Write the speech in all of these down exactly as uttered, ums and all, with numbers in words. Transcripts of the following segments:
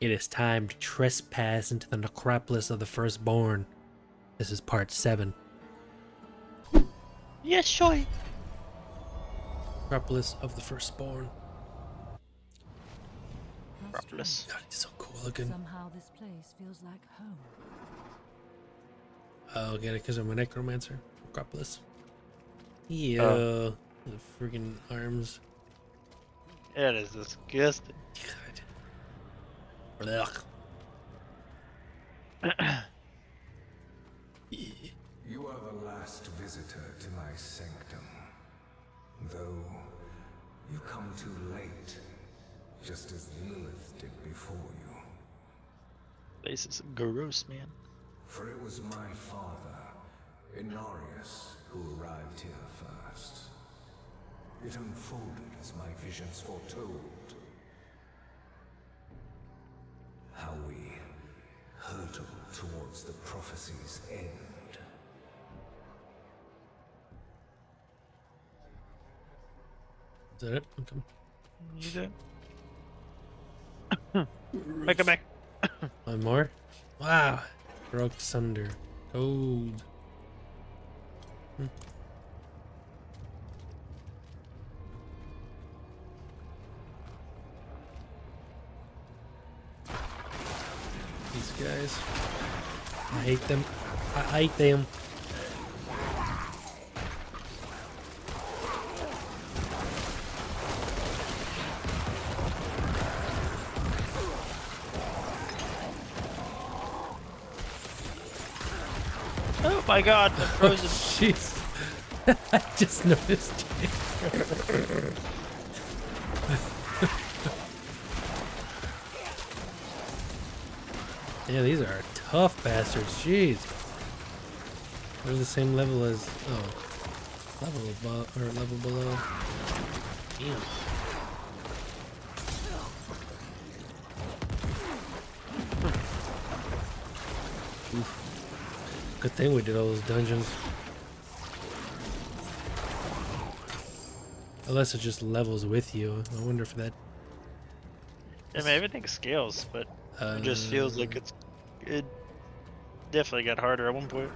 It is time to trespass into the necropolis of the firstborn. This is part seven. Yes, sure. Necropolis of the firstborn. Necropolis. God, it's so cool looking. Somehow this place feels like home. I'll get it because I'm a necromancer. Necropolis. Yeah. Uh, the freaking arms. It is disgusting. God. You are the last visitor to my sanctum. Though you come too late, just as Lilith did before you. This is gross, man. For it was my father, Inarius, who arrived here first. It unfolded as my visions foretold. How we hurtle towards the prophecy's end. Is that it? Okay. You do. Make it back. One more. Wow. Broke sunder. Gold. Hmm. These guys. I hate them. I hate them. Oh my god, the frozen. Jeez. I just noticed it. Yeah, these are tough bastards. Jeez, they're the same level as oh, level above or level below. Damn. Oof. Good thing we did all those dungeons. Unless it just levels with you. I wonder if that. I mean, everything scales, but. It just feels like it's it definitely got harder at one point.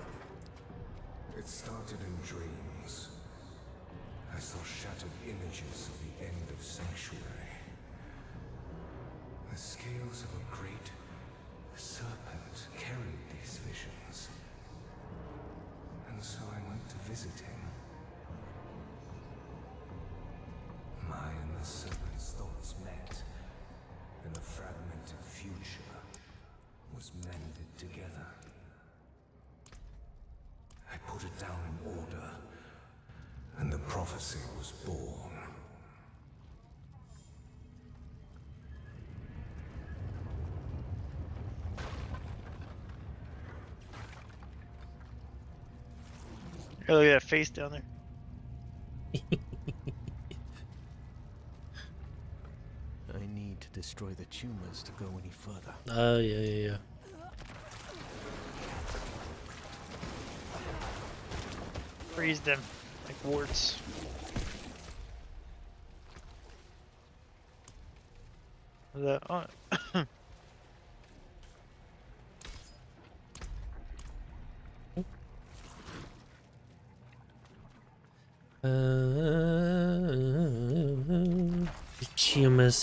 It started in dreams. I saw shattered images of the end of Sanctuary. The scales of a great serpent carried these visions. And so I went to visit him. My and the serpent's thoughts met. And the fragmented future was mended together. I put it down in order, and the prophecy was born. Oh, look at that face down there. Destroy the tumors to go any further. Oh, yeah, yeah, yeah. Freeze them like warts. The, oh. uh, the tumors.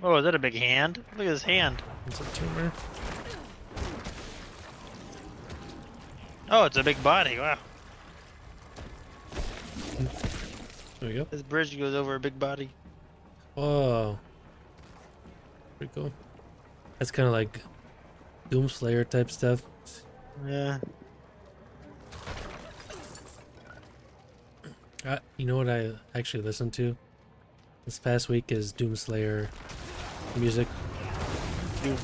Oh, is that a big hand? Look at his hand. It's a tumor. Oh, it's a big body. Wow. There we go. This bridge goes over a big body. Oh. Pretty cool. That's kind of like Doom Slayer type stuff. Yeah. Uh, you know what I actually listened to this past week is Doom Slayer. Music. Doom.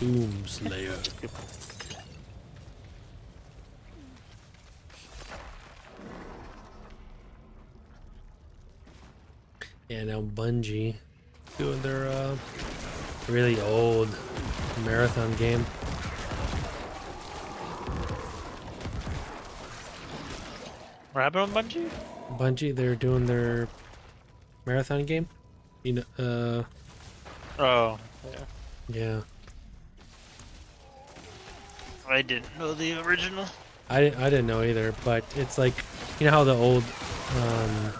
Doom Slayer. Yeah, now Bungie doing their uh, really old Marathon game. What happened on Bungie? Bungie, they're doing their Marathon game. You know, uh. Oh, yeah. Yeah. I didn't know the original. I didn't. I didn't know either. But it's like, you know how the old, um,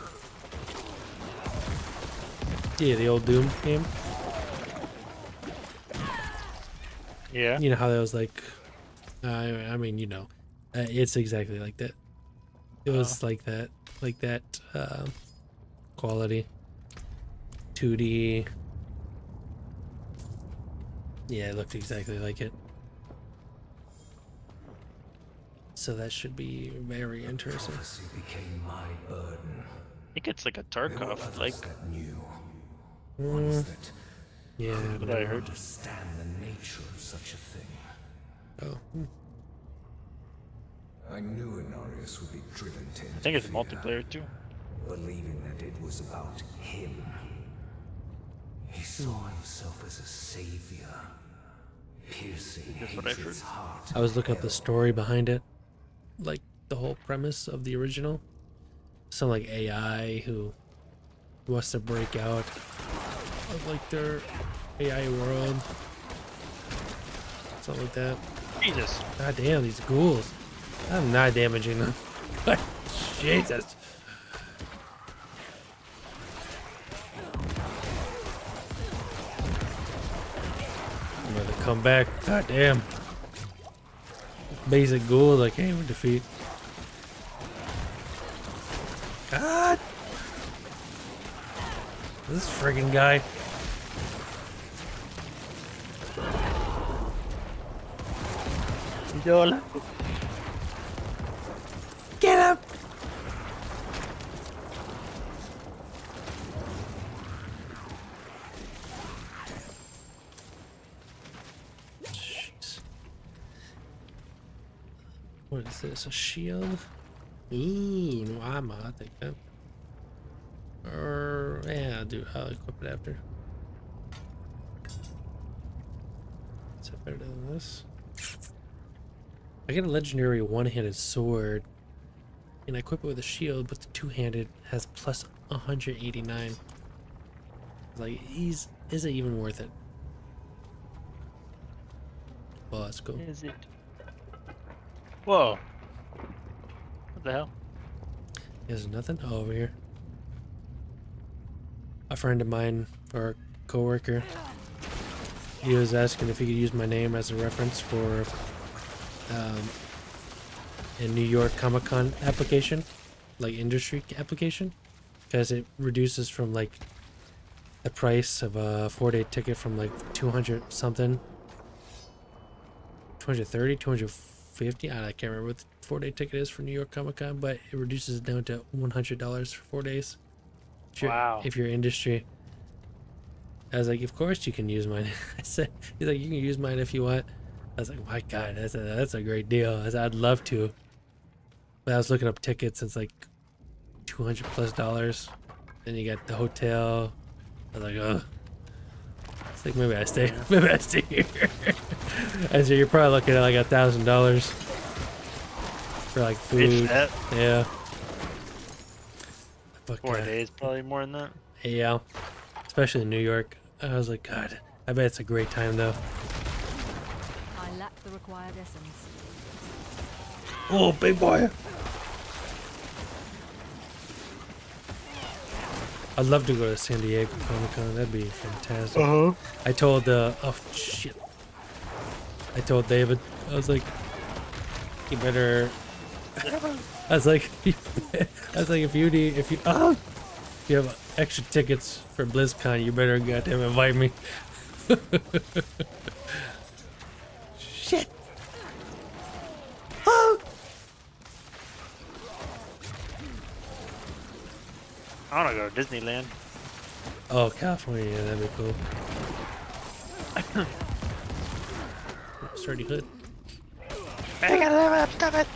yeah, the old Doom game. Yeah. You know how that was like, uh, I mean, you know, uh, it's exactly like that. It was oh. like that, like that uh, quality, two D. Yeah, it looked exactly like it. So that should be very interesting. I think it's like a Tarkov, like. Mm. Yeah, but I heard. Understand the nature of such a thing. Oh. Mm. I knew Inarius would be driven to. I think it's multiplayer too. Believing that it was about him. He saw himself as a savior. Piercing his heart. I was looking up the story behind it. Like the whole premise of the original. Some like A I who wants to break out of like their A I world. Something like that. Jesus. God damn, these ghouls. I'm not damaging them. Jesus. I'm gonna come back. God damn. Basic ghouls I can't even defeat. God. This friggin' guy. Yola. Get up! Jeez. What is this? A shield? Ooh, no armor, I think. Huh? Or yeah, I'll do. I'll equip it after. Is that better than this? I get a legendary one-handed sword. And I equip it with a shield, but the two-handed has plus one hundred eighty-nine. Like, he's, is it even worth it? Well, let's go. Is it? Whoa. What the hell? There's nothing over here. A friend of mine, or a co-worker, he was asking if he could use my name as a reference for, um... a New York Comic Con application, like industry application, because it reduces from like the price of a four-day ticket from like two hundred something, two hundred thirty, two hundred fifty. I can't remember what the four-day ticket is for New York Comic Con, but it reduces it down to one hundred dollars for four days. If you're, wow! If you're industry, I was like, of course you can use mine. I said, he's like, you can use mine if you want. I was like, my God, that's a, that's a great deal. I said, I'd love to. But I was looking up tickets, it's like two hundred plus dollars. Then you got the hotel. I was like, oh. It's like, maybe I stay, maybe I stay here. I said, you're probably looking at like a thousand dollars for like food. That. Yeah. Fuck Four God. days, probably more than that. Yeah, especially in New York. I was like, God, I bet it's a great time though. The required essence. Oh, big boy! I'd love to go to San Diego Comic Con. That'd be fantastic. Uh-huh. I told uh oh shit. I told David. I was like, you better. I was like, I was like, if you need, if you, oh, if you have extra tickets for BlizzCon, you better goddamn invite me. Shit! Oh! I wanna go to Disneyland. Oh, California, yeah, that'd be cool. That's already good. I gotta live up, stop it!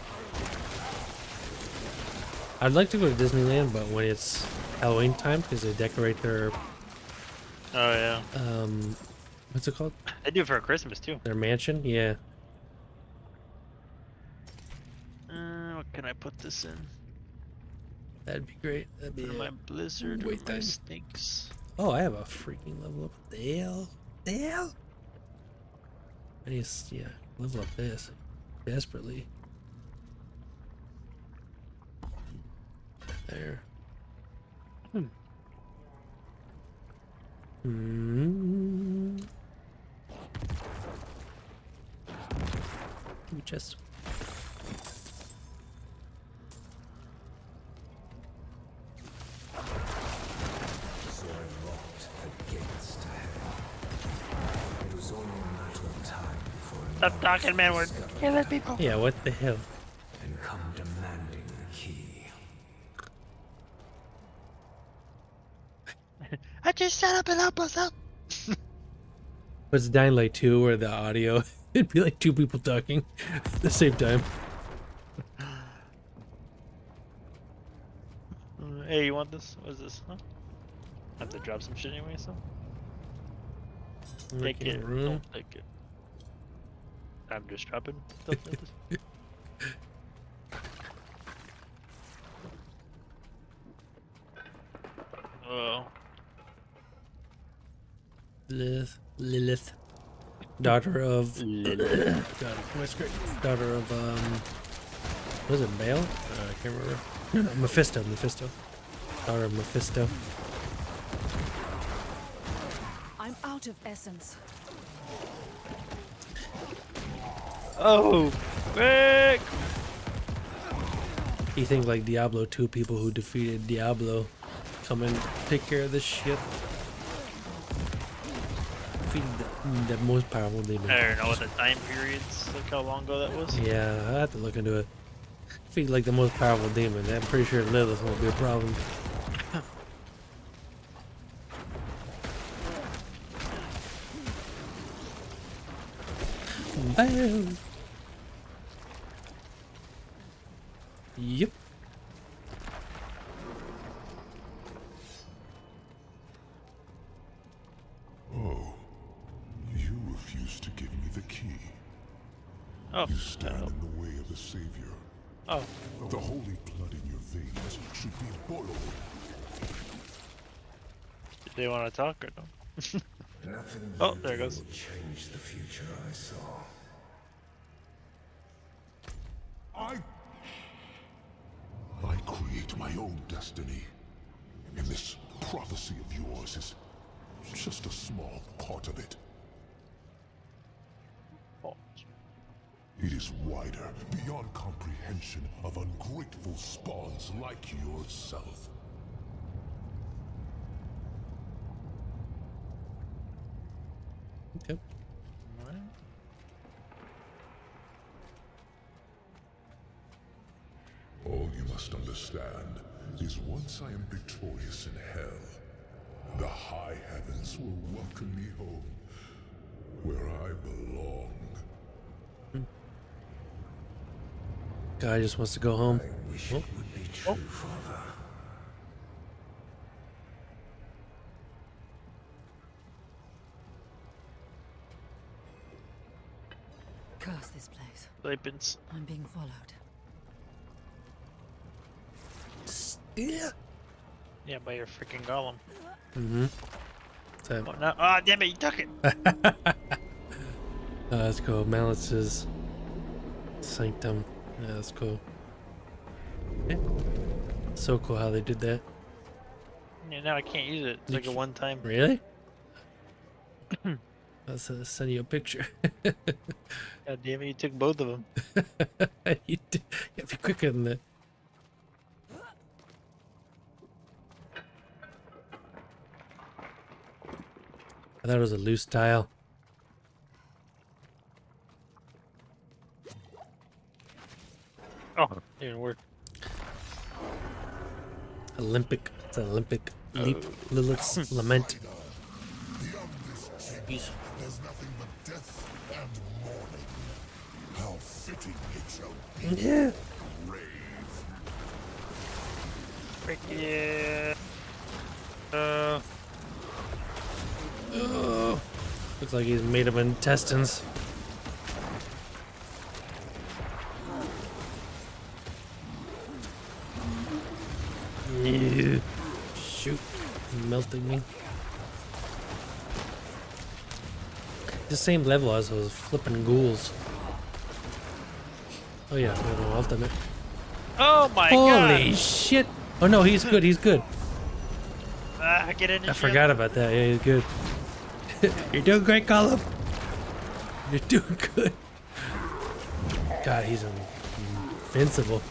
I'd like to go to Disneyland, but when it's Halloween time because they decorate their. Oh yeah. Um, what's it called? They do it for Christmas too. Their mansion, yeah. Uh, what can I put this in? That'd be great. That'd be my blizzard. Wait, my snakes. Oh, I have a freaking level up. Dale, Dale. I need to, yeah, level up this desperately. There. Hmm. Hmm. Let me just. Stop talking, man. We're killing people. Yeah, what the hell? And come demanding the key. I just shut up and help us out. Was it Dying Light two where the audio it'd be like two people talking at the same time? Hey, you want this? What is this? Huh? I have to drop some shit anyway, so. Take it. Room. Don't take it. I'm just dropping stuff like this. Oh. Lilith, Lilith, daughter of Lilith, daughter of um, was it Baal? Uh, I can't remember. No, no, Mephisto, Mephisto, daughter of Mephisto. I'm out of essence. Oh, quick! You think like Diablo two people who defeated Diablo come and take care of this shit? Defeat the, the most powerful demon. I don't know what the time periods, look how long ago that was. Yeah, I have to look into it. Defeat like the most powerful demon. I'm pretty sure Lilith won't be a problem. Bye. Yep. Oh, you refuse to give me the key. Oh, you stand oh. in the way of the savior. Oh, the holy blood in your veins should be boiled. Did they want to talk or no? Nothing oh, there it goes. Will change the future I saw. I. I create my own destiny, and this prophecy of yours is just a small part of it. Oh. It is wider, beyond comprehension of ungrateful spawns like yourself. Okay. What? All you must understand is once I am victorious in hell, the high heavens will welcome me home, where I belong. Guy just wants to go home. I wish oh. it would be true, oh. Father. Curse this place. Opens. I'm being followed. Still? Yeah, by your freaking golem. Mm-hmm. So. Oh, no. Oh, damn it, you took it! uh, that's cool. Malice's Sanctum. Yeah, that's cool. Okay. So cool how they did that. Yeah, now I can't use it. It's you like a one time. Really? I'll send you a picture. God damn it, you took both of them. You did. You gotta be quicker than that. I thought it was a loose tile. Oh, it didn't work. Olympic. It's an Olympic leap. Uh, Lilith's Lament. There's nothing but death and mourning. How fitting it shall be. Yeah. Brave. Frick yeah. Uh. Oh. Looks like he's made of intestines. Yeah. Shoot, melting me. The same level as those flipping ghouls. Oh yeah, we have an ultimate. Oh my Holy god! Holy shit! Oh no, he's good. He's good. Uh, get in I ship. forgot about that. Yeah, he's good. You're doing great, Colum. You're doing good. God, he's invincible.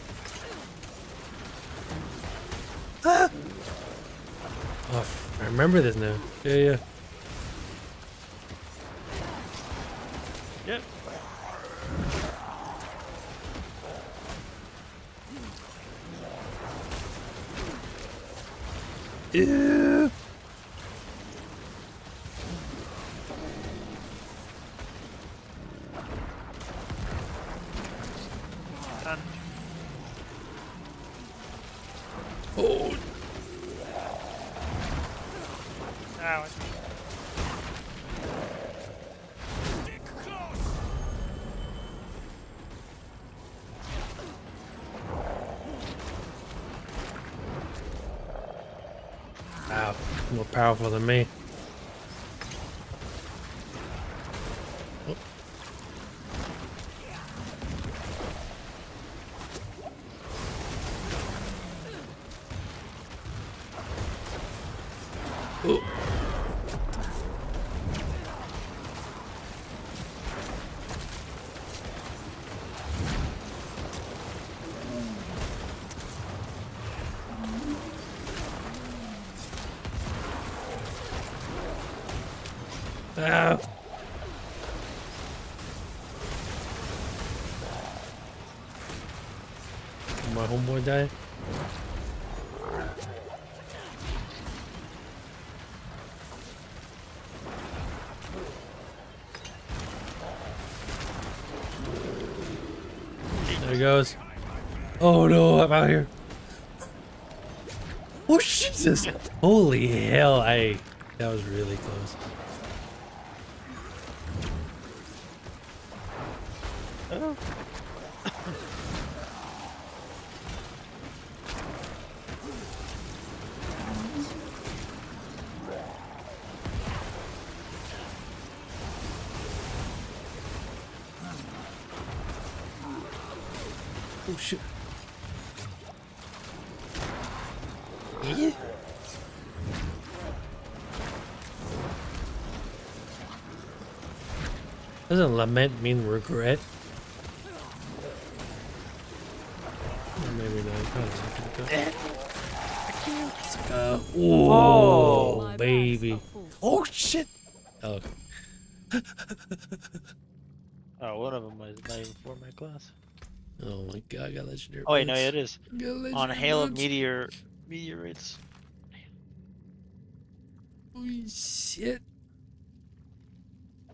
Ah! Oh, I remember this now. Yeah, yeah. Yep. Yeah. Oh. Ow. Wow, more powerful than me. Oh. Oh. Ah. My homeboy died. There he goes. Oh no, I'm out here. Oh Jesus! Holy hell! I that was really close. Oh. Oh shit. Yeah. Doesn't lament mean regret? Uh, oh, oh baby! Oh shit! Oh. Oh, one of them was not even for my class. Oh my god, I got legendary. Oh wait, no, yeah, it is on hail of meteor meteorites. Oh shit! I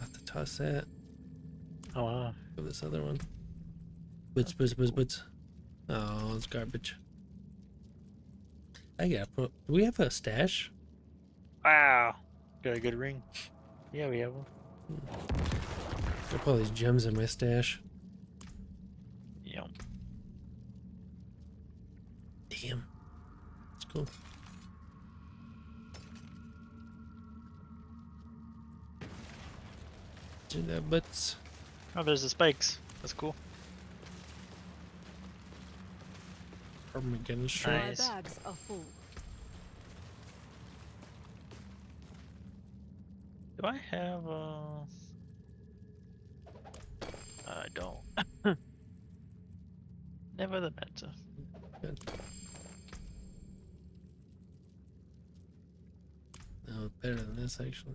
have to toss that. Oh wow! This other one. Bits, bits, bits, bits. Oh, it's garbage. I got. Do we have a stash? Wow, got a good ring. Yeah, we have one. Got all these gems in my stash. Yep. Damn, that's cool. Do that, butts. Oh, there's the spikes. That's cool. Nice. My bags are full. Do I have a... I don't. Never the better. Good. No, better than this actually.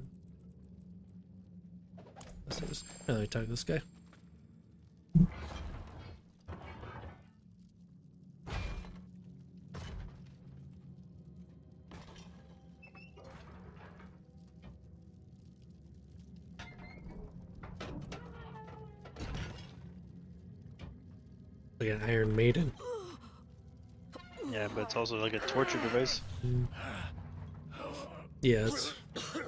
Let's see this. Let me talk to this guy. Yeah, but it's also like a torture device. Mm. Yeah, that's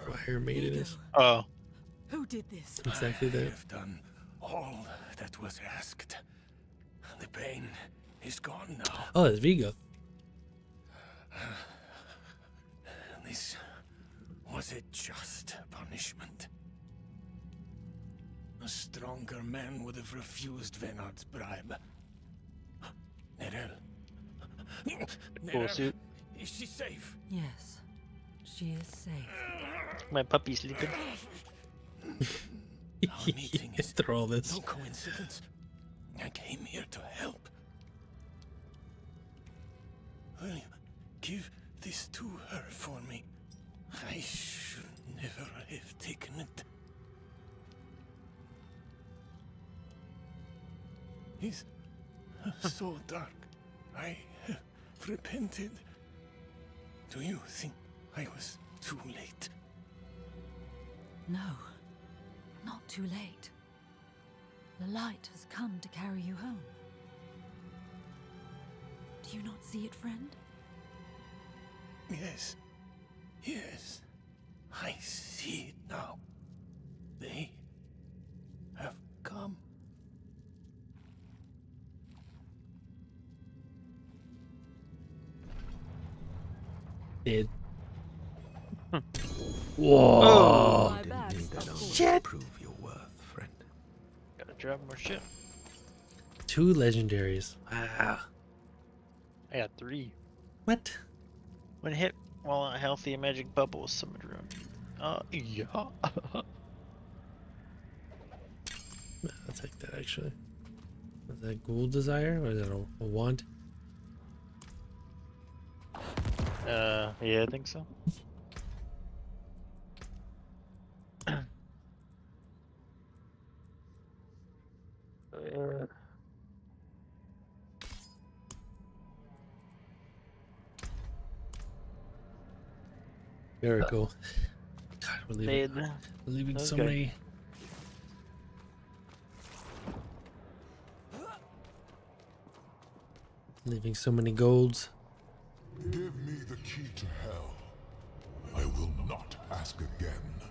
what Hair Maiden is. Oh. Who did this? Exactly that. I have done all that was asked. The pain is gone now. Oh, it's Vigo. This was a just punishment. A stronger man would have refused Venard's bribe. Neyrelle. Neyrelle, is she safe? Yes, she is safe. My puppy's sleeping. Our meeting is through all this. No coincidence. I came here to help. Will you give this to her for me? I should never have taken it. It's so dark. I have repented. Do you think I was too late? No, not too late. The light has come to carry you home. Do you not see it, friend? Yes. Yes. I see it now. They have come. Did. Huh. Whoa. Oh, you didn't need that shit. Prove your worth, friend. Gotta drop more shit. Two legendaries. Wow. I got three. What? When hit while unhealthy, a magic bubble was summoned around. Uh, yeah. I'll take that actually. Is that Ghoul Desire or is that a, a wand? Uh, yeah, I think so. uh. Very cool. God, we're leaving, we're leaving so good. Many. Leaving so many golds. Give me the key to hell. I will not ask again.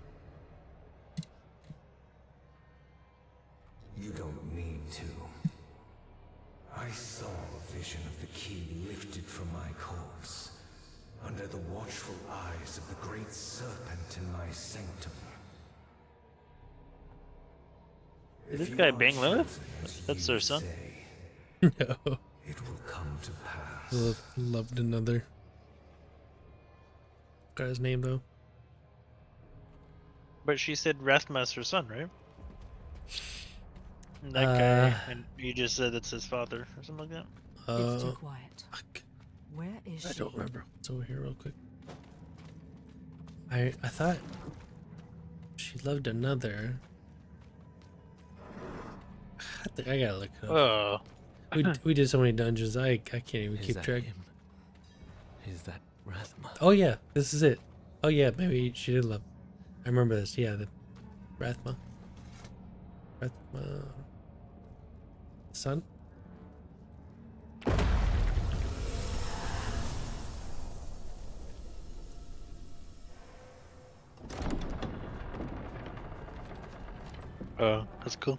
You don't need to. I saw a vision of the key lifted from my corpse, under the watchful eyes of the great serpent in my sanctum. Is this guy Bang Lilith? That's their son. No. It will come to pass. Love, loved another guy's name though. But she said Rathma's her son, right? And that uh, guy, and you just said it's his father or something like that. Uh, it's too quiet. Fuck. Where is she? I don't remember. It's over here real quick. I I thought she loved another. I think I gotta look it up. Oh. we we did so many dungeons. I I can't even is keep track. Him? Is that Rathma? Oh yeah, this is it. Oh yeah, maybe she did love. I remember this. Yeah, the Rathma. Rathma. Son. Oh, that's cool.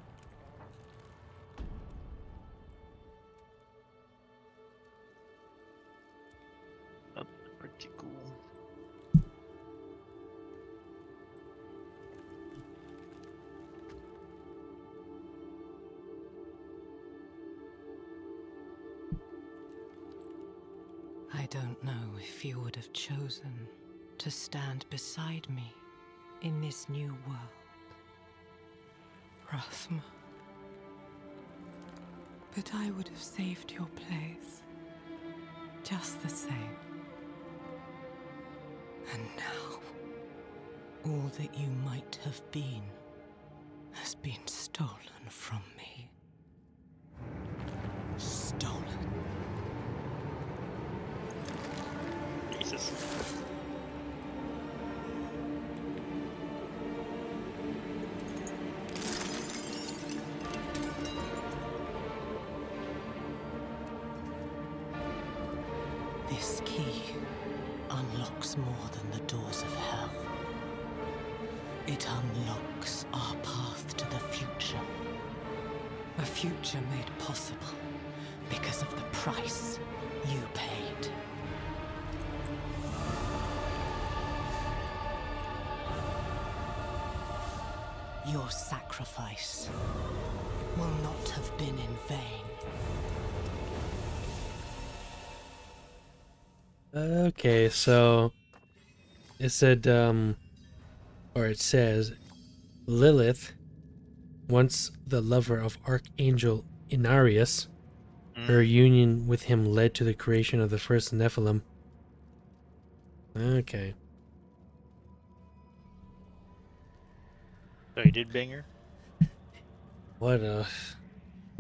That's pretty cool. I don't know if you would have chosen to stand beside me in this new world. Rathma. But I would have saved your place, just the same. And now, all that you might have been has been stolen from me. Stolen. Jesus. future made possible because of the price you paid. Your sacrifice will not have been in vain. Okay, so it said, um, or it says, Lilith, once the lover of Archangel Inarius, mm. her union with him led to the creation of the first Nephilim. Okay. So he did bang her? What a,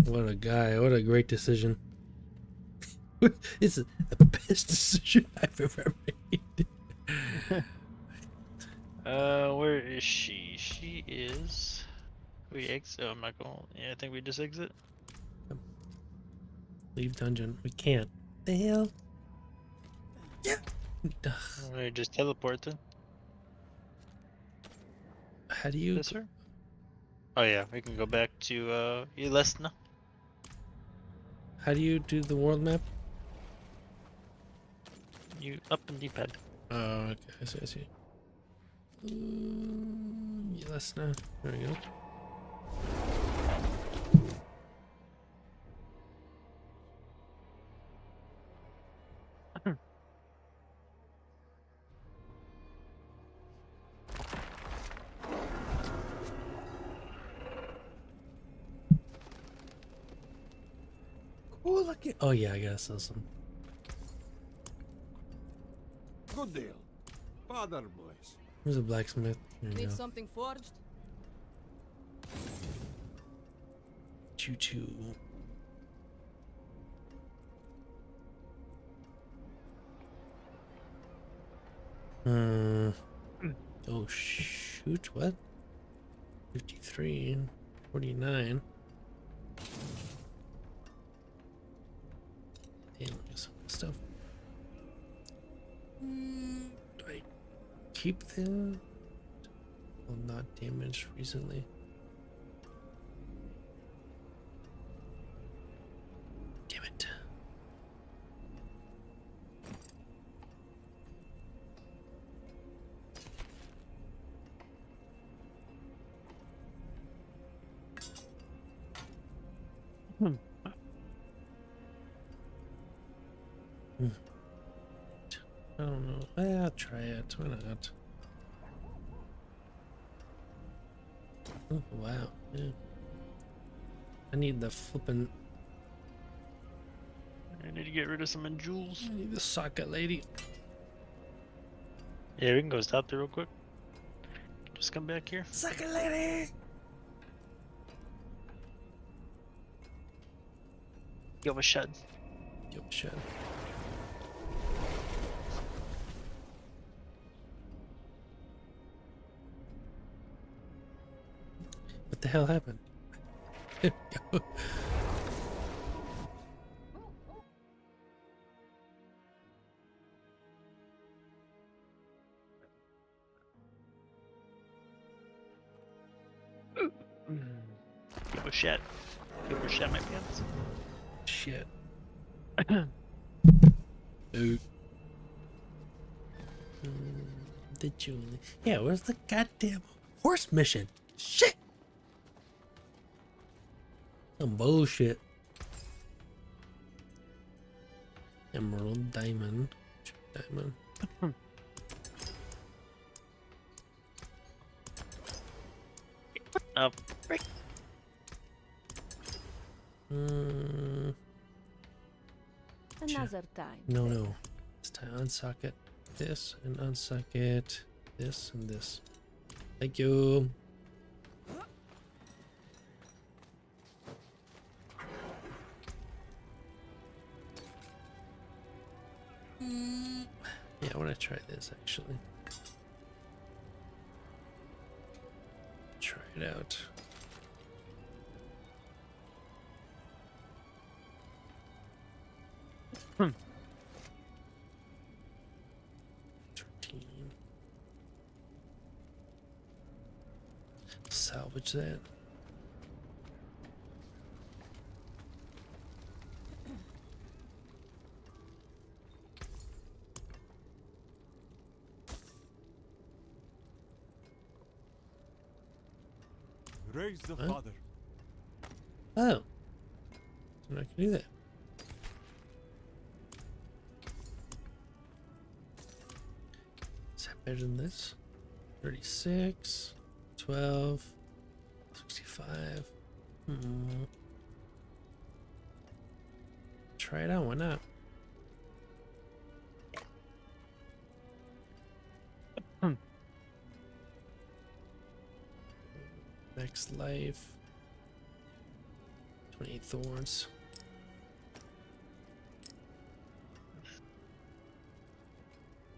what a guy! What a great decision! It's the best decision I've ever made. Uh, where is she? She is. We exit. Oh my god! Yeah, I think we just exit. Leave dungeon. We can't. The hell? Yeah. Alright, just teleport then. How do you? Yes, sir? Oh yeah, we can go back to uh, Ilesna. How do you do the world map? You up and D-pad. Oh, okay, I see, I see. Um, Ilesna, there we go. Oh yeah, I guess that's some. Good deal. Father boys. Who's a blacksmith? Need something forged? Choo choo. Hmm. Oh shoot, what? fifty-three, forty-nine. Stuff. Mm. Do I keep them? Well, not damaged recently. Damn it. Hmm. I don't know. I'll try it. Why not? Oh, wow. Yeah. I need the flippin'. I need to get rid of some of jewels. I need the socket lady. Yeah, we can go stop there real quick. Just come back here. Socket lady! Yo, Mashad. Yo, Mashad. What the hell happened? Oh shit. People shit my pants. Shit. Dude. The Julie. Yeah, where's the goddamn horse mission? Shit! Some bullshit. Emerald, diamond, diamond. What the frick? Mm. Another time. No, no. It's time to unsocket this and unsocket this and this. Thank you. Yeah, I want to try this actually. Try it out. Hmm. thirteen. Salvage that. Raise the oh. father. Oh. I can do that. Is that better than this? thirty-six, twelve, sixty-five. Hmm. Try it out, why not? Next life. twenty-eight thorns.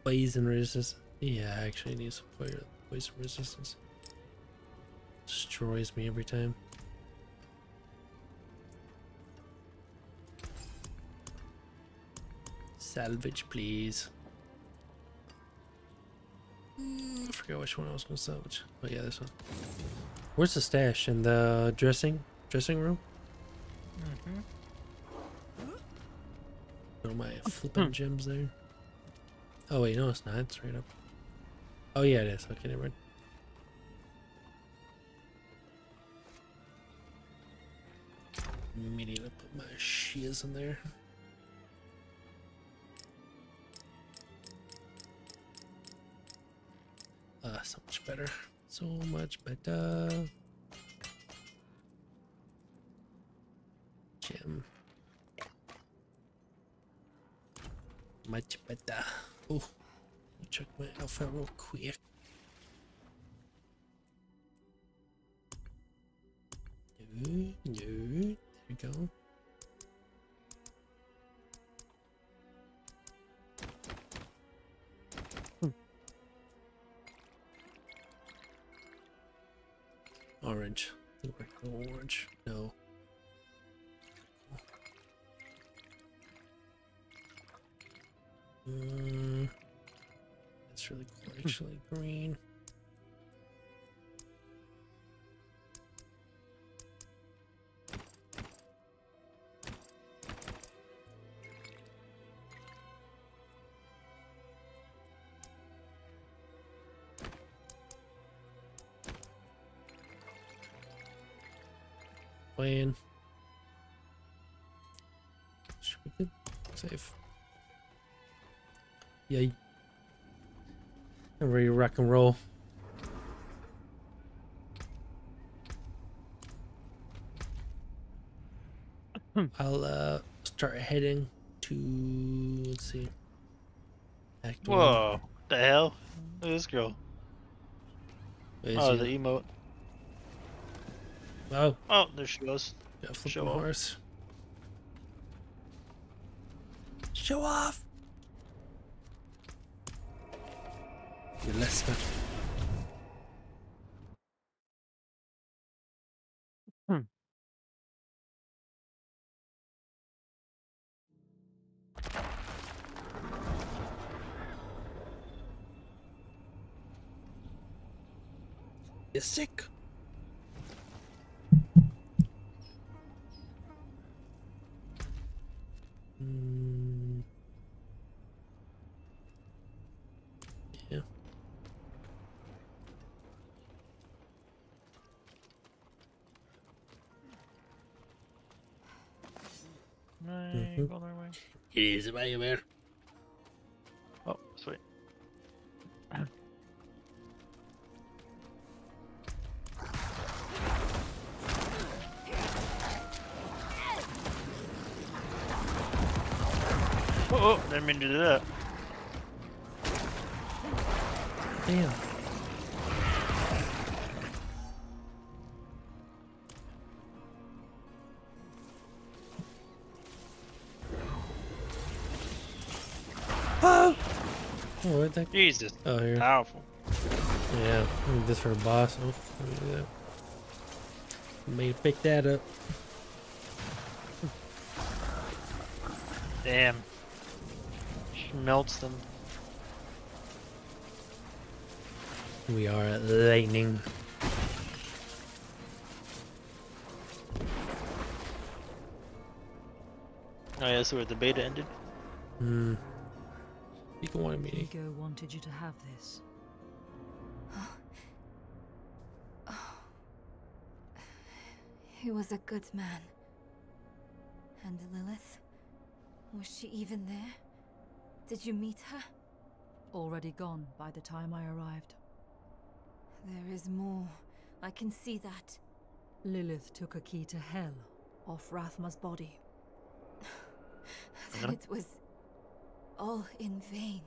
Poison resistance. Yeah, I actually need some fire. Poison resistance. Destroys me every time. Salvage, please. Mm, I forgot which one I was gonna salvage. Oh yeah, this one. Where's the stash? In the dressing dressing room? Mm-hmm. Oh my flipping gems there. Oh wait, no it's not, it's right up. Oh yeah it is, okay, never mind. Maybe need to put my shears in there. Ah, uh, so much better. So much better. Gem. Much better. Oh, let me check my alpha real quick. No, no. There we go. Orange. Orange. No. Mm, that's really cool. Actually, green. Playing. Should be good. Save. Yay. I'm ready to rock and roll. I'll uh start heading to, let's see. Act one. Whoa, what the hell? Look at this girl. Wait, oh, the it? emote. Oh. Oh, there she goes. Yeah, Show off. Horse. Show off! Ilesna. Hmm. You're sick. It is about you, man. Oh, sweet. Oh, I didn't mean to do that. Damn. Jesus, oh, here. Powerful. Yeah, I need this for a boss. Oh, yeah. May pick that up. Damn. She melts them. We are at lightning. Oh yeah, so where the beta ended. Hmm. Vigo wanted me. Vigo wanted you to have this. He was a good man. And Lilith? Was she even there? Did you meet her? Already gone by the time I arrived. There is more. I can see that. Lilith took a key to hell off Rathma's body. Then it was all in vain.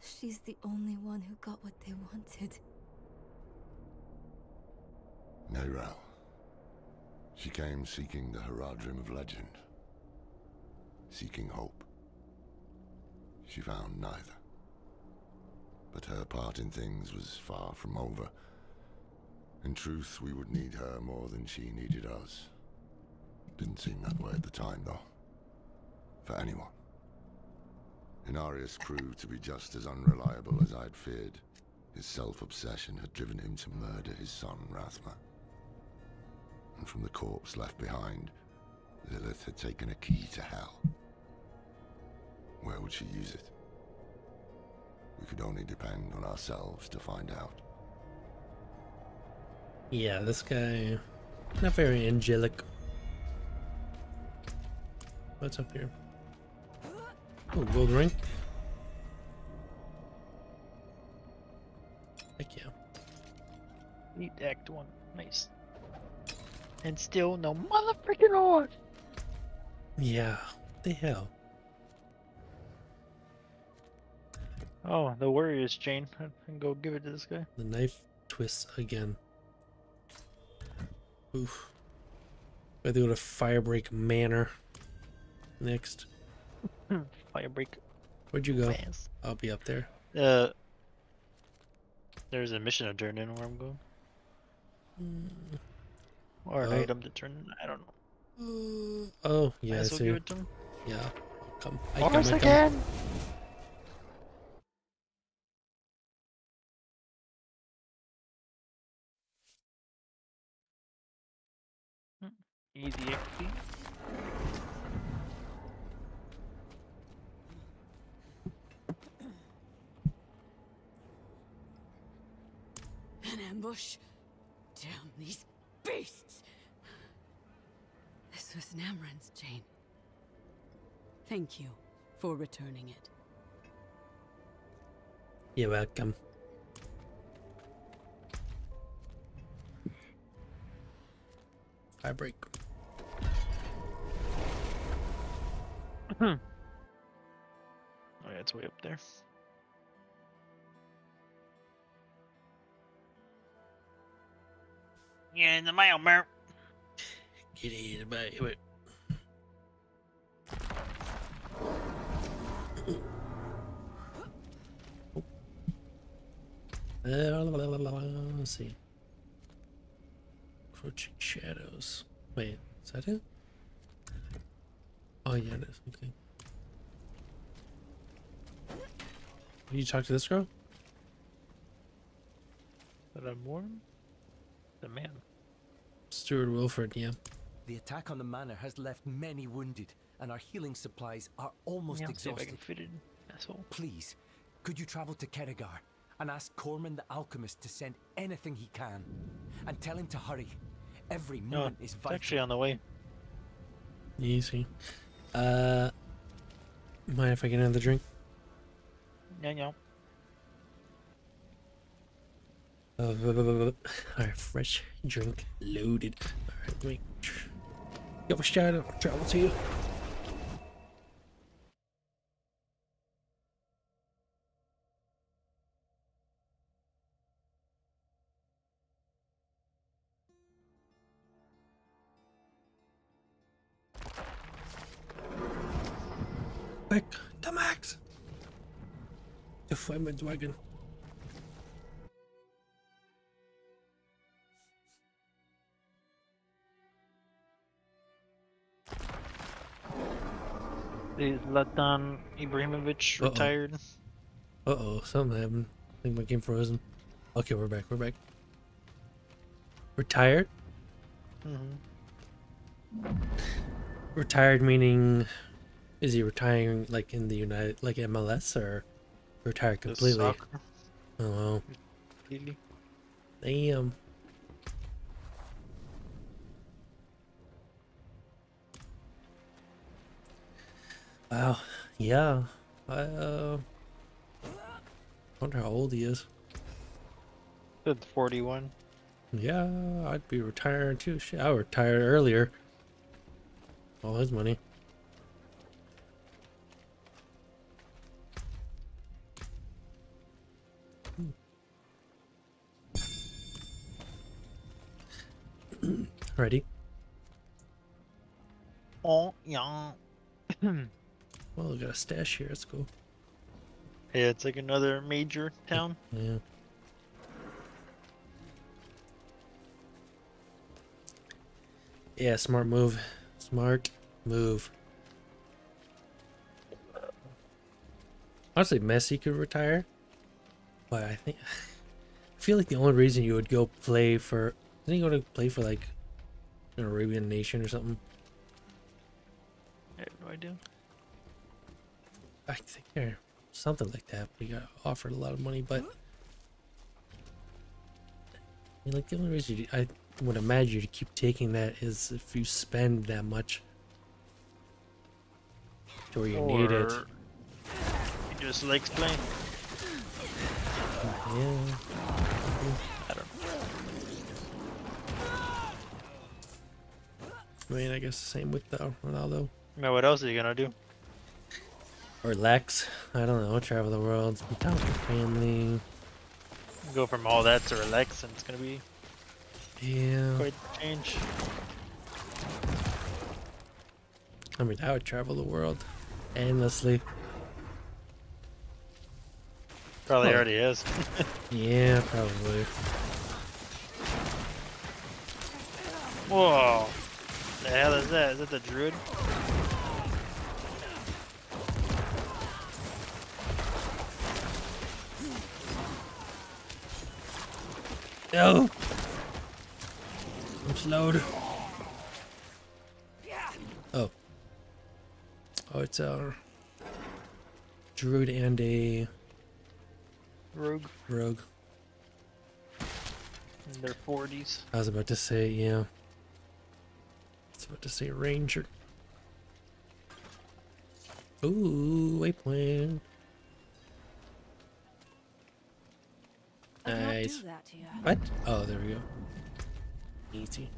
She's the only one who got what they wanted. Neyrelle. She came seeking the Horadrim of legend. Seeking hope. She found neither. But her part in things was far from over. In truth, we would need her more than she needed us. Didn't seem that way at the time, though. For anyone. Inarius proved to be just as unreliable as I'd feared. His self-obsession had driven him to murder his son, Rathma. And from the corpse left behind, Lilith had taken a key to hell. Where would she use it? We could only depend on ourselves to find out. Yeah, this guy, not very angelic. What's up here? Oh, gold ring. Heck yeah. Need act one, nice. And still no motherfucking ore. Yeah, what the hell? Oh, the warrior's chain. I can go give it to this guy. The knife twists again. Oof. I have to go to Firebreak Manor next. Firebreak. Where'd you go? Fast. I'll be up there. Uh, there's a mission to turn in where I'm going. Mm. Or an oh. item to turn in. I don't know. Oh yeah, I see. Give it to him. Yeah, come. I come, I again. Come. Easy X P. An ambush? Damn these beasts! This was Namran's chain. Thank you for returning it. You're welcome. I break. Hmm. Oh yeah, it's way up there. Yeah, in the mail, Mer. Get in the mail. Let's see. Crouching shadows. Wait, is that it? Oh yeah, it is. Okay. Will you talk to this girl? That I'm warm? The man. Stuart Wilford, yeah. The attack on the manor has left many wounded, and our healing supplies are almost yeah, exhausted. See if I can fit in. That's all. Please, could you travel to Kerrigar and ask Corman the alchemist to send anything he can, and tell him to hurry. Every moment no, is vital. It's actually on the way. Easy. Uh, mind if I get another drink? No, no. Uh, Alright, fresh drink loaded. Alright, wait. Give a shout out, travel to you. The max. The flame dragon. Is Zlatan Ibrahimovic uh-oh. retired? Uh oh, something happened. I think my game frozen. Okay, we're back. We're back. Retired. Mm-hmm. Retired meaning. Is he retiring like in the United, like M L S, or retired completely? Soccer. Oh, wow. Damn. Wow, yeah. I uh, wonder how old he is. That's forty-one. Yeah, I'd be retiring too. Shit, I retired earlier. All his money. Hmm. Ready? Oh, yeah. Well, we got a stash here. That's cool. Yeah, it's like another major town. Yeah. Yeah, smart move. Smart move. Honestly, Messi could retire. But I think... I feel like the only reason you would go play for... Didn't you go to play for, like, an Arabian nation or something? I have no idea. I think they're something like that. We got offered a lot of money, but... I mean, like, the only reason you... I, would imagine you to keep taking that is if you spend that much to where you or need it. He just likes playing. Yeah. I don't know. I mean, I guess the same with the Ronaldo. Now, what else are you gonna do? Or relax. I don't know. Travel the world, spend time with your family. Go from all that to relax, and it's gonna be. Yeah. Quite the change. I mean, I would travel the world endlessly. Probably oh. already is. Yeah, probably. Whoa! The hell is that? Is that the druid? No. Load. Oh. Oh, it's a druid and a rogue. Rogue. In their forties. I was about to say, yeah. I was about to say ranger. Ooh, waypoint. Nice. What? Oh, there we go. Easy.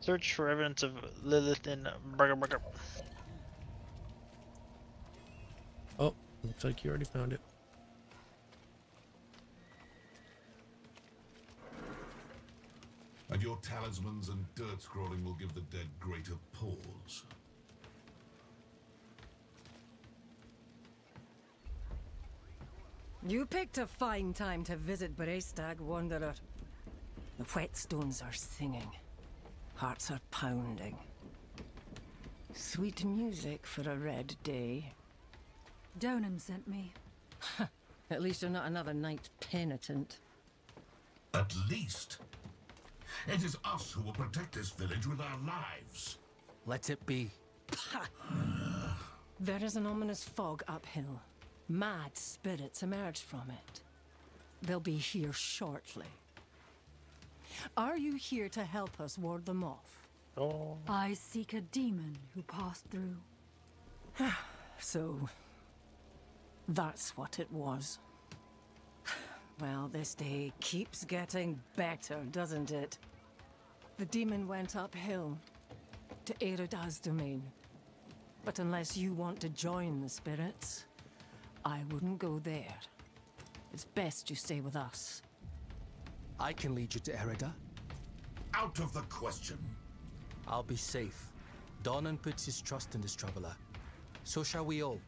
Search for evidence of Lilith in Burger Burger. Oh, looks like you already found it. And your talismans and dirt scrolling will give the dead greater pause. You picked a fine time to visit Braestack, Wanderer. The whetstones are singing, hearts are pounding. Sweet music for a red day. Downham sent me. At least I'm not another knight penitent. At least? It is us who will protect this village with our lives. Let it be. There is an ominous fog uphill. Mad spirits emerge from it. They'll be here shortly. Are you here to help us ward them off? Oh. I seek a demon who passed through. So, that's what it was. Well, this day keeps getting better, doesn't it? The demon went uphill to Erida's Domain. But unless you want to join the spirits, I wouldn't go there. It's best you stay with us. I can lead you to Erida. Out of the question. I'll be safe. Donan puts his trust in this traveler. So shall we all.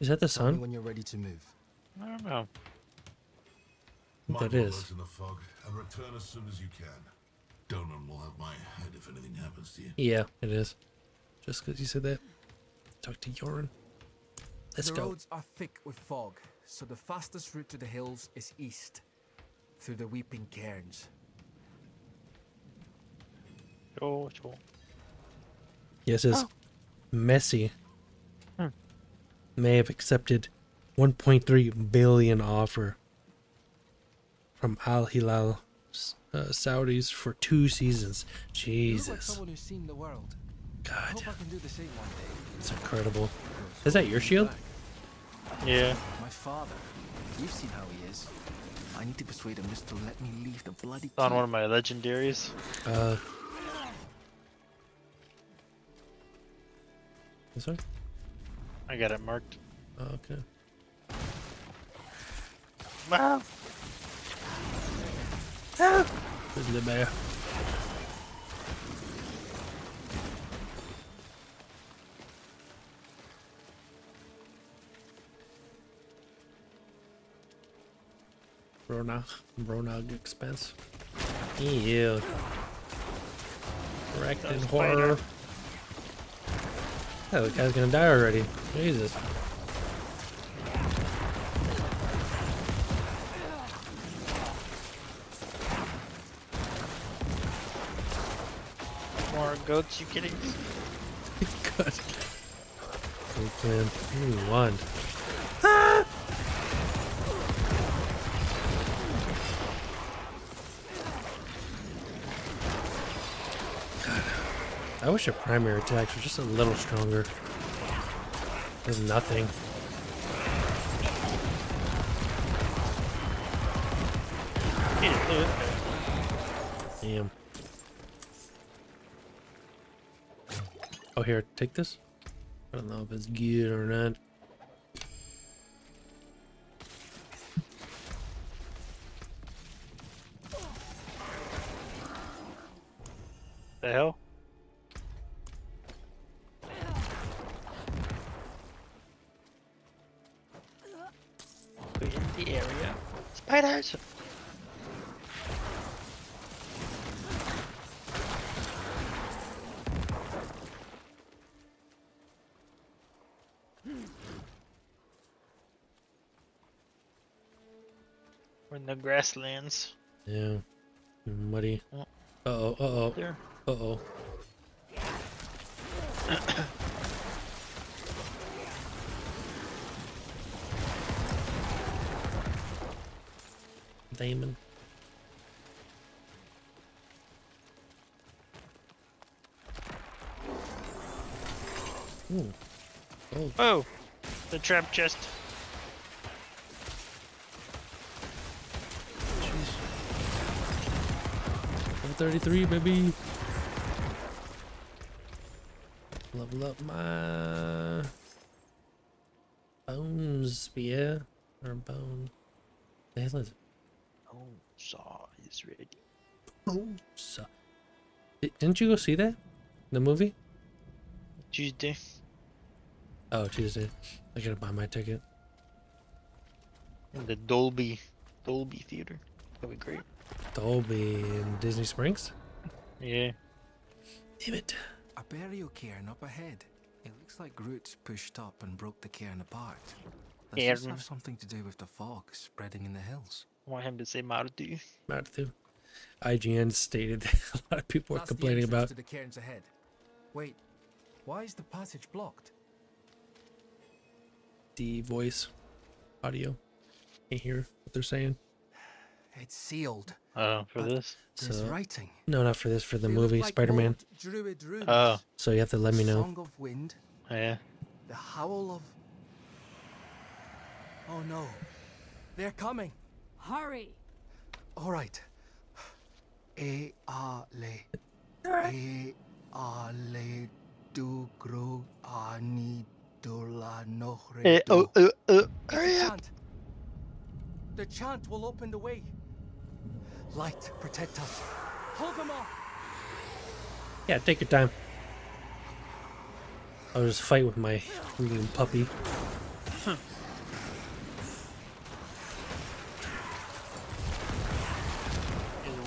Is that the sun? When you're ready to move. I don't know. My that is. In the fog and return as soon as you can. Donan will have my head if anything happens to you. Yeah, it is. Just because you said that. Talk to Yorin. Let's the go. The roads are thick with fog, so the fastest route to the hills is east. Through the Weeping Cairns. Oh, sure. Yes, it's oh. Messi. Hmm. May have accepted one point three billion offer from Al Hilal uh, Saudis for two seasons. Jesus. You look like someone who's seen the world. God. It's incredible. Is that your shield? Yeah. My father. You've seen how he is. I need to persuade him just to let me leave the bloody. On one of my legendaries. Uh. This one? I got it marked. Oh, okay. Wow. Ah. This is the bear. Bronagh. Bronagh expense. Ew. Wrecked in horror. Yeah, the guy's gonna die already. Jesus. More goats, you kidding me? Good. Okay, only one. Ah! I wish your primary attacks were just a little stronger. There's nothing. Damn. Oh, here, take this. I don't know if it's good or not. The hell? Spiders! We're in the grasslands. Yeah. Muddy. Uh oh, uh oh. There. Uh oh. Damon. Ooh. Oh. Oh, the trap chest. Jeez. one thirty-three, baby. Level up my bone spear or bone. Saw is ready. Oh, saw. Didn't you go see that? The movie? Tuesday. Oh, Tuesday. I gotta buy my ticket. In the Dolby, Dolby Theater. That'd be great. Dolby in Disney Springs? Yeah. Damn it. A burial cairn up ahead. It looks like roots pushed up and broke the cairn apart. That must have something to do with the fog spreading in the hills. I want him to say Mardu. Mardu. I G N stated that a lot of people were complaining about. To the cairns ahead. Wait, why is the passage blocked? The voice, audio, can't hear what they're saying. It's sealed. Oh, for but this? So, writing. No, not for this. For the they movie like Spider-Man. Oh, so you have to let me know. Song of wind. Oh, yeah. The howl of. Oh no, they're coming. Hurry! Alright. E a le. E a le do gro a ni do la no re. Hurry up! The chant will open the way. Light, protect us. Hold them off! Yeah, take your time. I'll just fight with my freaking puppy. Huh.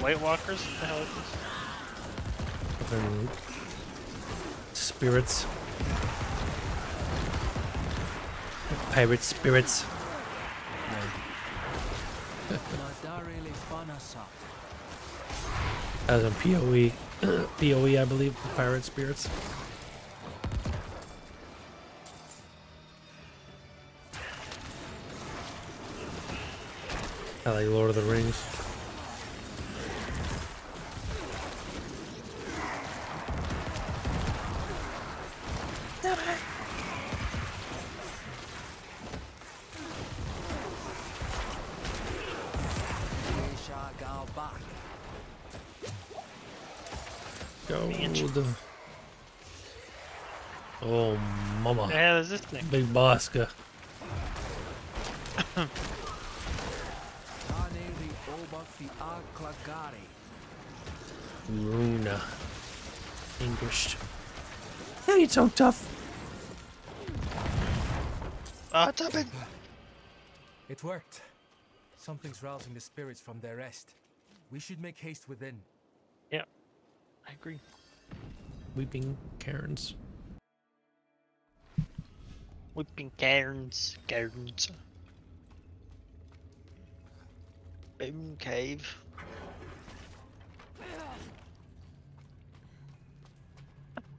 White Walkers? What the hell is this? Um, spirits. Pirate spirits. That was on P O E. P O E, I believe. Pirate spirits. I like Lord of the Rings. gold. Oh, mama. What the hell is this thing? Big basket. Runa. English. How are you so tough? Ah, top it. It worked. Something's rousing the spirits from their rest. We should make haste within. Yeah, I agree. Weeping Cairns. Weeping Cairns. Cairns. Boom cave.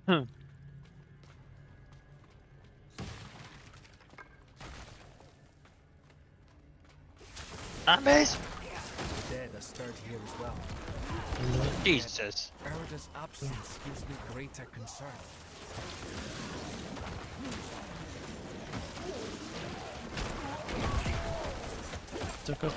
Hmm. Zombies! Dead are stirred here as well. Jesus. Erida's absence gives me greater concern. Took up.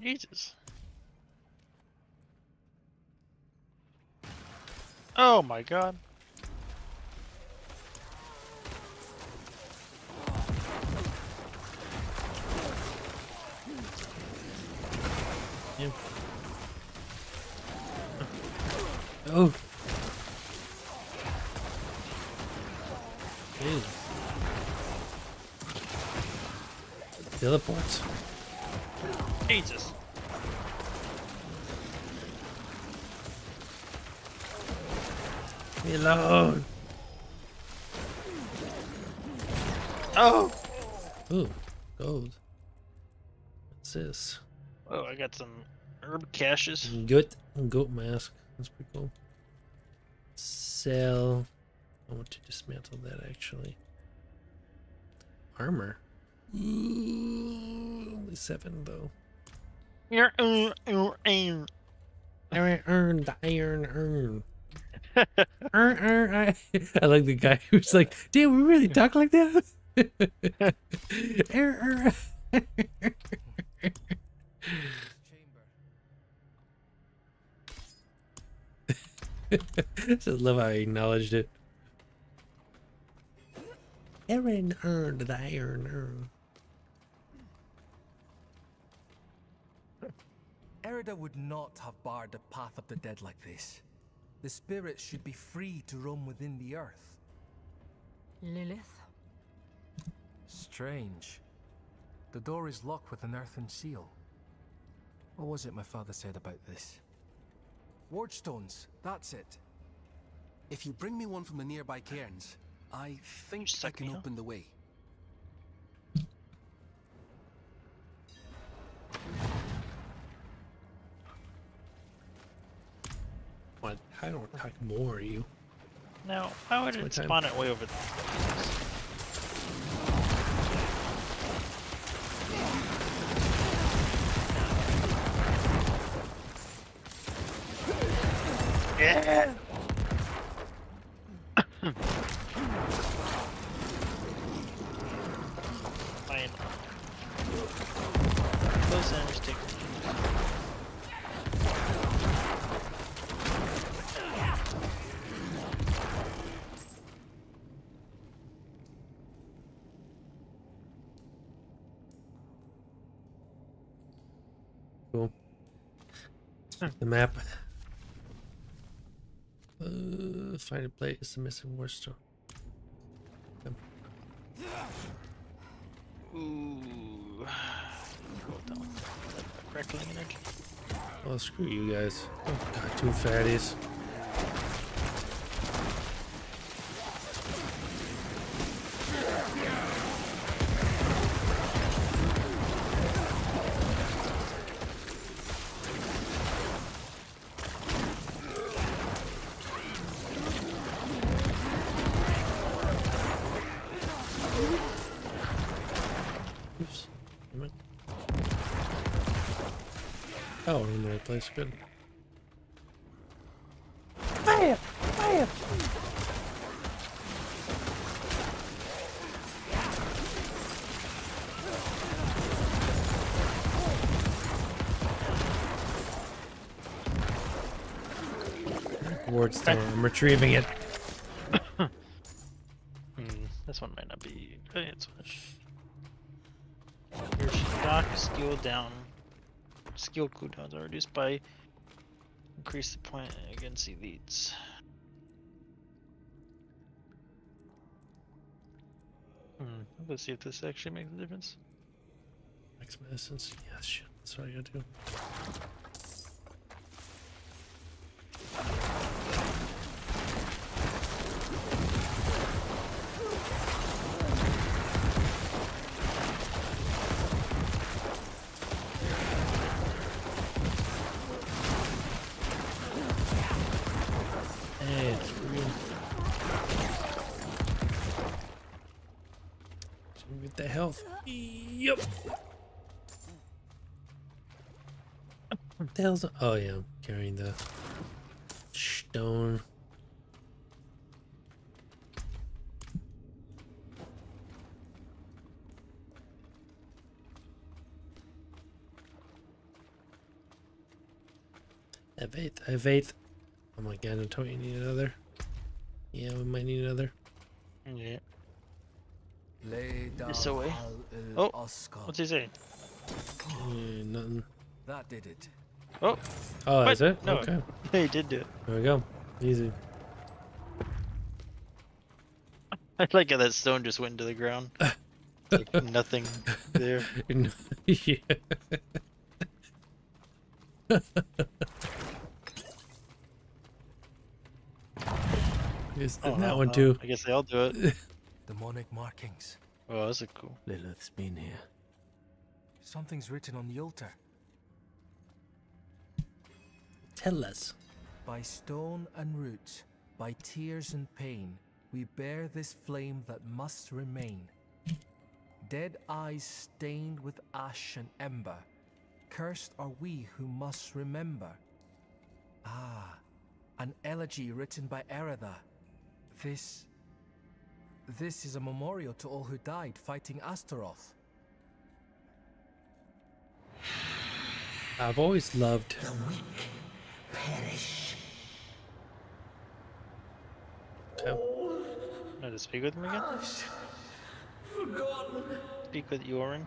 Jesus. Oh my god. Yeah. Oh. Ew. Teleports. Jesus. Me alone. Oh. Ooh, gold. What's this? Oh, I got some herb caches. Goat, goat mask. That's pretty cool. Sell. I want to dismantle that actually. Armor. Only seven though. Your own, your own. I earn the iron earn. I like the guy who's like, damn, we really talk like that? Just love how he acknowledged it. Erin earned the iron earn. Erida would not have barred the path of the dead like this. The spirits should be free to roam within the earth. Lilith? Strange. The door is locked with an earthen seal. What was it my father said about this? Wardstones, that's it. If you bring me one from the nearby cairns, I think I can open up the way. I don't want to talk more, you. No, I wouldn't spawn it way over there. Yeah. Fine. Those are interesting. The map. Uh, find a place. The missing warstone. Ooh. Crackling energy. Oh, screw you guys. Oh god, two fatties. Oh, we're in the right place. Good. Fire! Fire! Ward store. I'm retrieving it. hmm, this one might not be advanced much. Your stock skill down. Skill cooldowns are reduced by increase the point against elites. Hmm, let's see if this actually makes a difference. Max medicines? Yeah, shit. That's what I gotta do. Yep. What the hell's... Oh yeah, I'm carrying the stone. I have eight. I have eight. Oh my god, I told you need another. Yeah, we might need another. Yeah. It's away. Oh, what's he saying? Uh, nothing. That did it. Oh. Oh, that's it? No. Okay. He did do it. There we go. Easy. I like how that stone just went into the ground. Like nothing there. Yeah. Yes, oh, that no, one no. too. I guess they all do it. Demonic markings. Oh, that's a cool. Lilith's been here. Something's written on the altar. Tell us. By stone and root, by tears and pain, we bear this flame that must remain. Dead eyes stained with ash and ember, cursed are we who must remember. Ah, an elegy written by Erida. This... This is a memorial to all who died fighting Astaroth. I've always loved the weak perish. Oh. Can I just speak with him again? Forgotten. Speak with Yorin.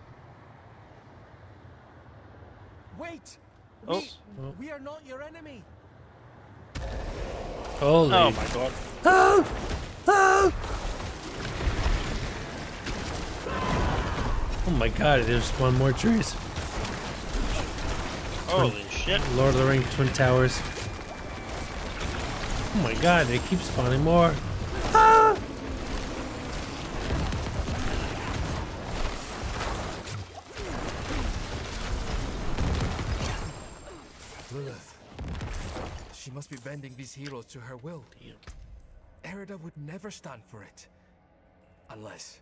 Wait! Oh. We, oh. we are not your enemy. Holy. Oh my god. Oh! Oh! Oh my god, there's one more trees. Holy Twin, shit. Lord of the Rings, Twin Towers. Oh my god, they keep spawning more. Ah! Lilith. She must be bending these heroes to her will. Damn. Erida would never stand for it. Unless...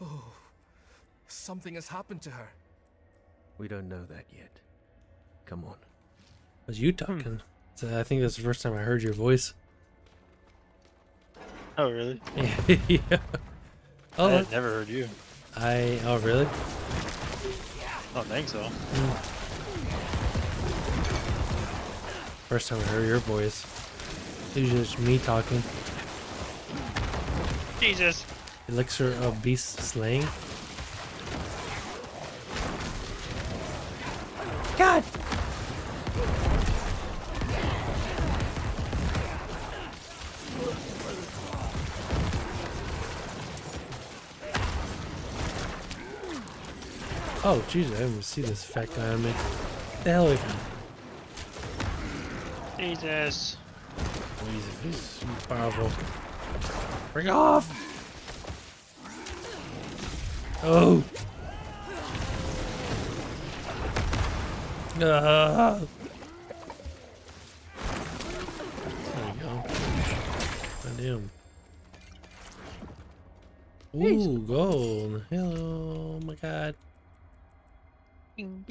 Oh... Something has happened to her. We don't know that yet. Come on. Was you talking? Hmm. So I think that's the first time I heard your voice. Oh really? Yeah. Oh, I've never heard you. I oh really? I don't think so. Hmm. First time I heard your voice. It's just me talking. Jesus. Elixir of beast slaying. God! Oh, Jesus, I didn't even see this fat guy on me. What the hell is he? Jesus. Jesus, he's powerful. Bring off! Oh! Uh, there you go. Damn. Ooh, gold. Hello. Oh my god.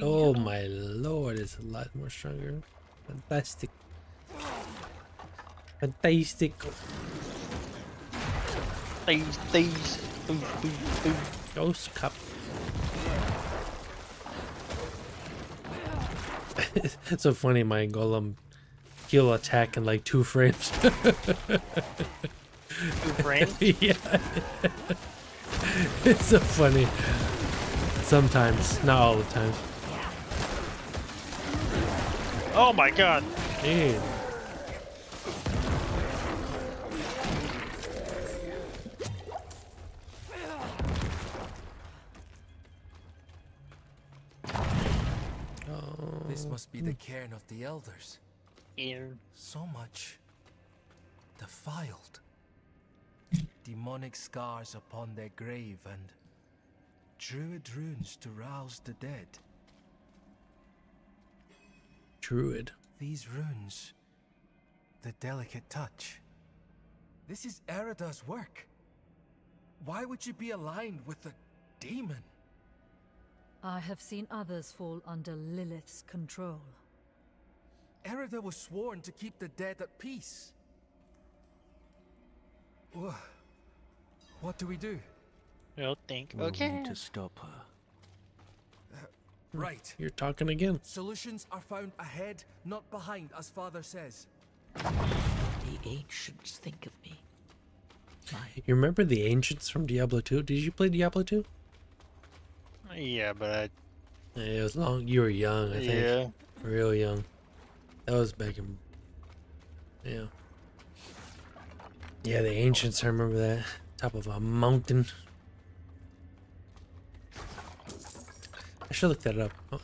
Oh my lord, it's a lot more stronger. Fantastic. Fantastic. Ghost cup. It's so funny, my golem he'll attack in like two frames. Two frames? Yeah. It's so funny. Sometimes, not all the time. Oh my god. Dude. This must be the cairn of the elders. Yeah. So much defiled. Demonic scars upon their grave and druid runes to rouse the dead. Druid. These runes, the delicate touch. This is Erida's work. Why would you be aligned with a demon? I have seen others fall under Lilith's control. Erida was sworn to keep the dead at peace. Ugh. What do we do? We'll think. We'll okay. We need to stop her. Uh, right. You're talking again. Solutions are found ahead, not behind, as Father says. The ancients think of me. My. You remember the ancients from Diablo two? Did you play Diablo two? Yeah, but I... Yeah, it was long. You were young, I think. Yeah. Real young. That was back in... Yeah. Yeah, the ancients, I remember that. Top of a mountain. I should look that up. I'm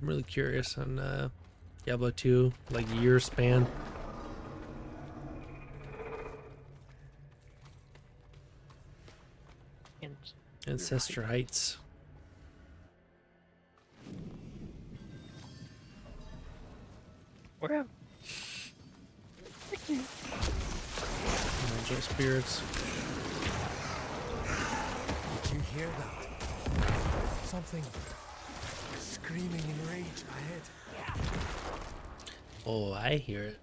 really curious on uh, Diablo two, like year span. Ancestor Heights. Where? Angel spirits. Did you hear that? Something screaming in rage ahead. Oh, I hear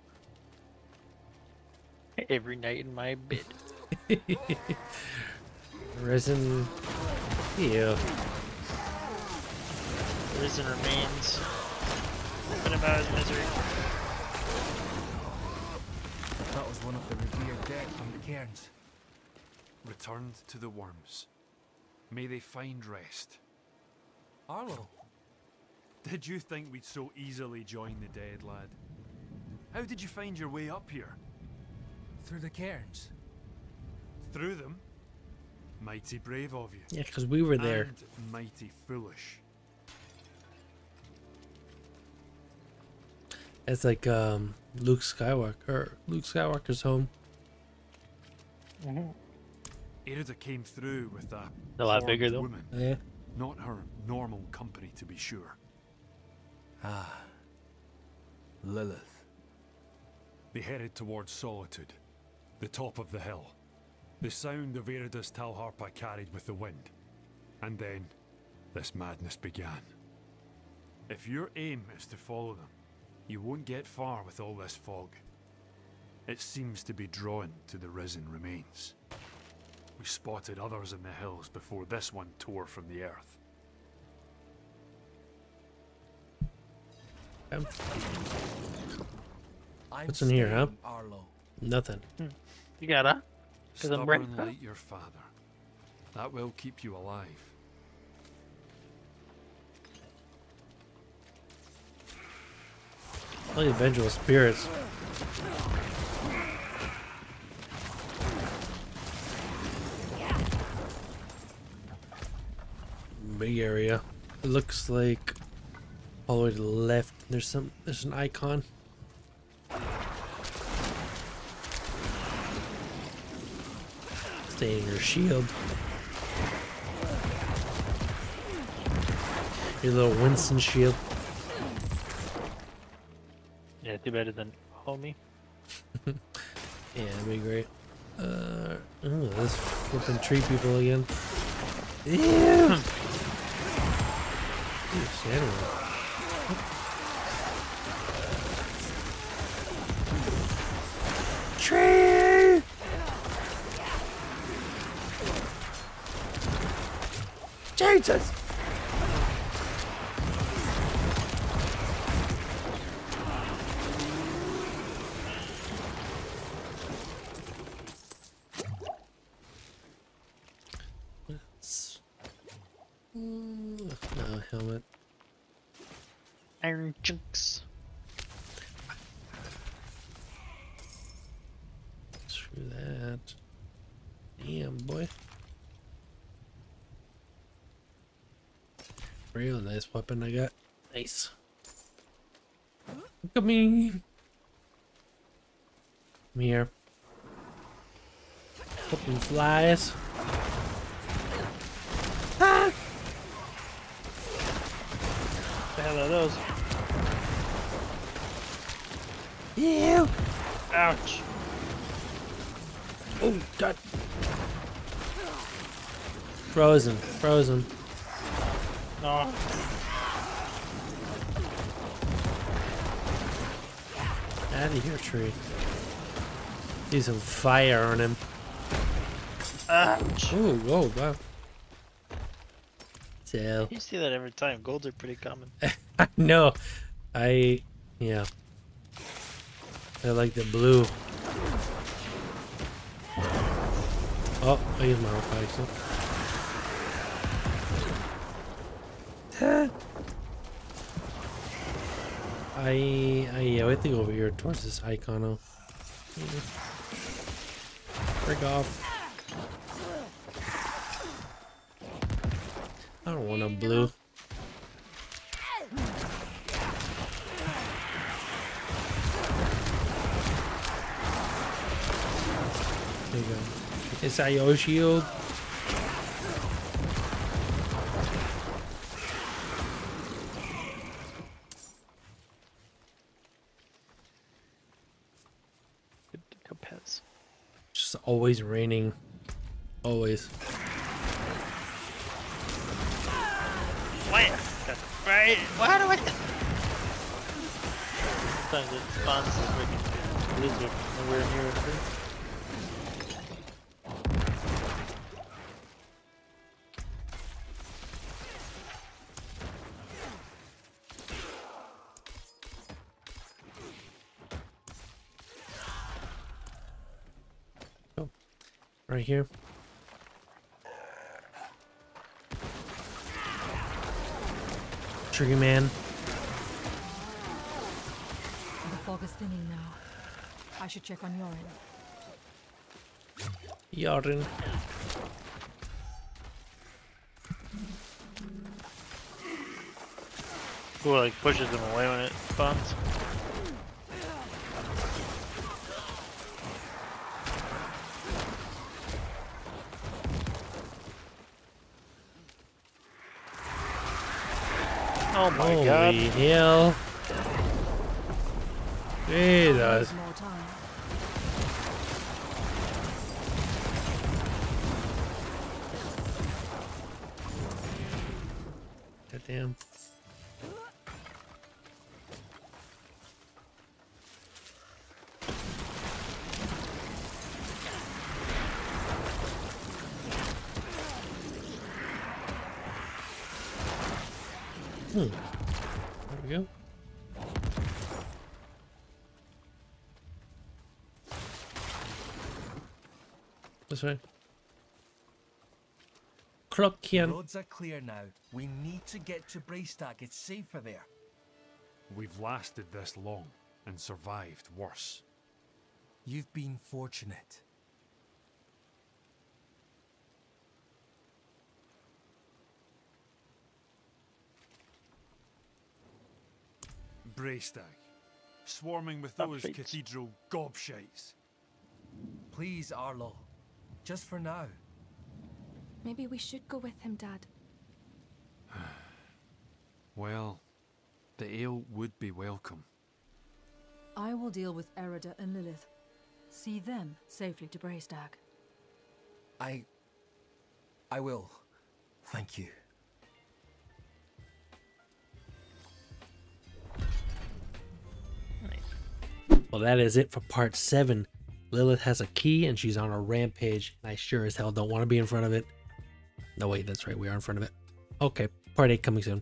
it every night in my bed. Resin, yeah. Resin remains. What about his misery? That was one of the revered dead from the cairns. Returned to the worms. May they find rest. Arlo, did you think we'd so easily join the dead, lad? How did you find your way up here? Through the cairns. Through them? Mighty brave of you. Yeah, because we were there. And mighty foolish. It's like um, Luke Skywalker, or Luke Skywalker's home. Erida came through with a, a lot bigger though. Woman. Yeah. Not her normal company, to be sure. Ah, Lilith. They headed towards solitude, the top of the hill. The sound of Erida's Talharpa carried with the wind, and then this madness began. If your aim is to follow them, you won't get far with all this fog. It seems to be drawn to the risen remains. We spotted others in the hills before this one tore from the earth. Um, what's in here, huh? Arlo. Nothing. Hmm. You gotta. Because I'm right. Stubbornly your father. That will keep you alive. All the vengeful spirits. Big area. It looks like all the way to the left. There's some. There's an icon. Staying your shield. Your little Winston shield. Yeah, do better than homie. Yeah, that'd be great. Uh, ooh, this flipping tree people again. Ew! Ew, sandwich. Tree! Jesus! helmet. Iron chunks. Screw that. Damn, boy. Real nice weapon I got. Nice. Look at me. Come here. Fucking flies. Ah! The hell are those? Ew! Ouch! Oh, God! Frozen, frozen. No. Out of here, tree. Use some fire on him. Ouch! Ooh, whoa, wow. So. You see that every time. Golds are pretty common. No, I, yeah. I like the blue. Oh, I use my own pistol. I, I, yeah, I think over here towards this icono. Break off. I don't want a blue. There you go. Is that your shield? It's just always raining. Always. What? Right? Why do I? Sometimes it spawns this freaking lizard nowhere near it. Oh, right here. Trigger man. The fog is thinning now. I should check on Yorin. Yorin. Cool, like pushes him away when it spawns. Oh my Holy god. Holy hell. Jesus. Goddamn. Hmm. There we go. This way. Clockian. The roads are clear now. We need to get to Braestack. It's safer there. We've lasted this long and survived worse. You've been fortunate. Braestack, swarming with those Upbeat. cathedral gobshites. Please, Arlo, just for now. Maybe we should go with him, Dad. Well, the ale would be welcome. I will deal with Erida and Lilith. See them safely to Braestack. I... I will. Thank you. Well, that is it for part seven. Lilith has a key and she's on a rampage. I sure as hell don't want to be in front of it. No, wait, that's right. We are in front of it. Okay, part eight coming soon.